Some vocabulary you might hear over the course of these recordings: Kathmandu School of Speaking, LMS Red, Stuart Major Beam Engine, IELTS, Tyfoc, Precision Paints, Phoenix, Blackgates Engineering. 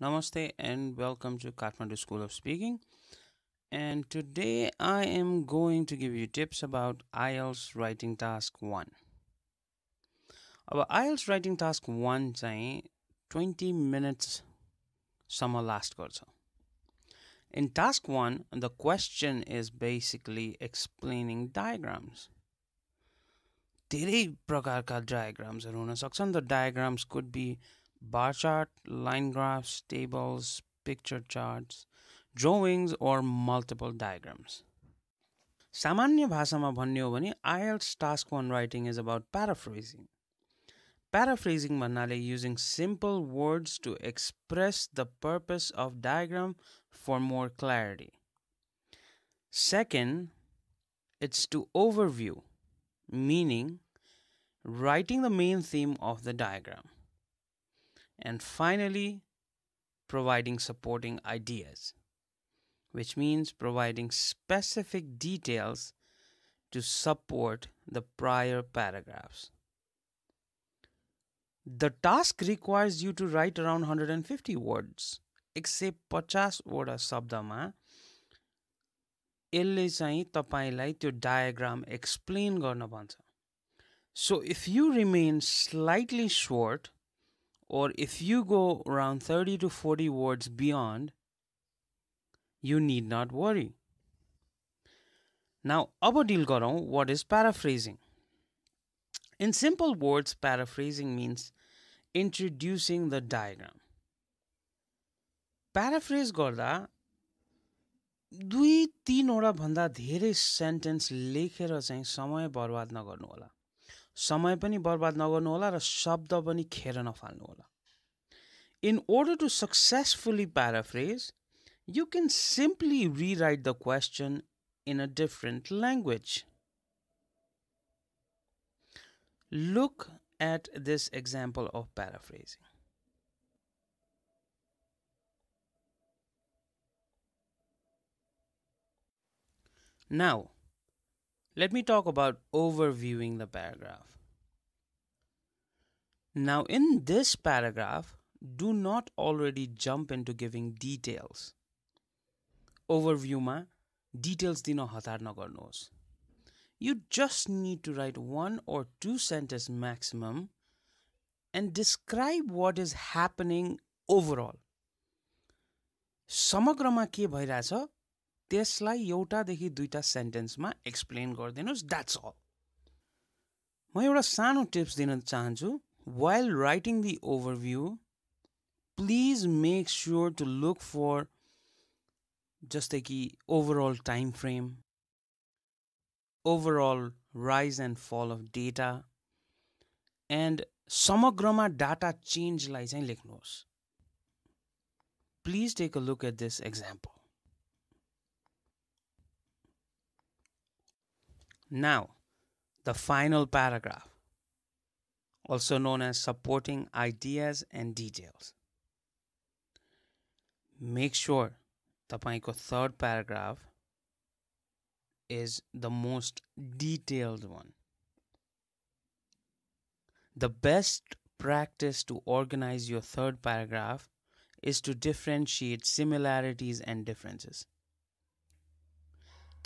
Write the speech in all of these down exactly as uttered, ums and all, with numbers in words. Namaste and welcome to Kathmandu School of Speaking. And today I am going to give you tips about I E L T S writing task one. Our I E L T S writing task one chahi twenty minutes samma last garcha. In task one, the question is basically explaining diagrams. धेरै प्रकारका diagrams haru huna सक्छन्. The diagrams could be bar chart, line graphs, tables, picture charts, drawings, or multiple diagrams. Samanya bhashama bhanne ho bhane I E L T S task one writing is about paraphrasing. Paraphrasing bhannale using simple words to express the purpose of diagram for more clarity. Second, it's to overview, meaning writing the main theme of the diagram. And finally, providing supporting ideas, which means providing specific details to support the prior paragraphs. The task requires you to write around one hundred fifty words, except fifty वटा शब्दमा यसले चाहिँ तपाईलाई त्यो diagram explain गर्न भन्छ. So if you remain slightly short, or if you go around thirty to forty words beyond, you need not worry. Now, अब deal garau, what is paraphrasing? In simple words, paraphrasing means introducing the diagram. Paraphrase garda, dui teen ora bhanda dherai sentence lekhera chahi samay barbaad nagarnu hola. समय पनि बर्बाद नगर्नु होला र शब्द पनि खेर नफाल्नु होला. In order to successfully paraphrase, you can simply rewrite the question in a different language. Look at this example of paraphrasing. Now, let me talk about overviewing the paragraph. Now, in this paragraph, do not already jump into giving details. Overview ma details dina hatar nagarnos. You just need to write one or two sentences maximum and describe what is happening overall. Samagrama ke bhairacha त्यसलाई एउटा देखि दुईटा सेन्टेन्समा explain गर्दिनुस्. That's all. म एउटा सानो tips दिन चाहन्छु. While writing the overview, please make sure to look for जस्तै कि overall time frame, overall rise and fall of data, and समग्रमा data change लाई चाहिँ लेख्नुहोस्. Please take a look at this example. Now, the final paragraph, also known as supporting ideas and details. Make sure tapaiko third paragraph is the most detailed one. The best practice to organize your third paragraph is to differentiate similarities and differences.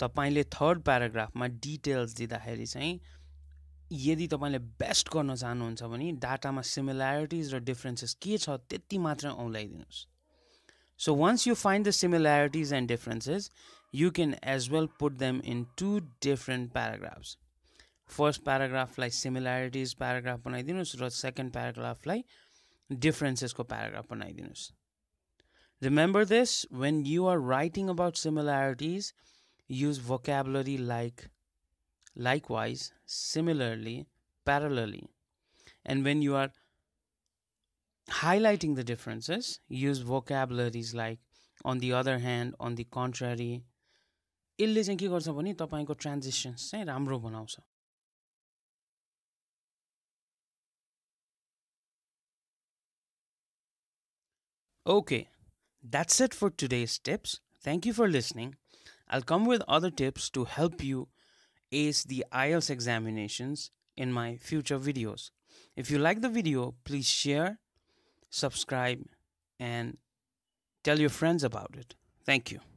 तपाईले third paragraph मा details दिँदाखेरि चाहिँ यदि तपाईले best गर्न चाहनुहुन्छ भने data मा similarities र differences के छ त्यति मात्र औलाइदिनुस्. So once you find the similarities and differences, you can as well put them in two different paragraphs. First paragraph lie similarities paragraph बनाइदिनुस् raw second paragraph lie differences को paragraph बनाइदिनुस्. Remember this when you are writing about similarities. Use vocabulary like, likewise, similarly, parallelly. And when you are highlighting the differences, use vocabularies like, on the other hand, on the contrary. यसले चाहिँ के गर्छ भने तपाईको transitions चाहिँ राम्रो बनाउँछ. Okay, that's it for today's tips. Thank you for listening. I'll come with other tips to help you ace the I E L T S examinations in my future videos. If you like the video, please share, subscribe, and Tell your friends about it. Thank you.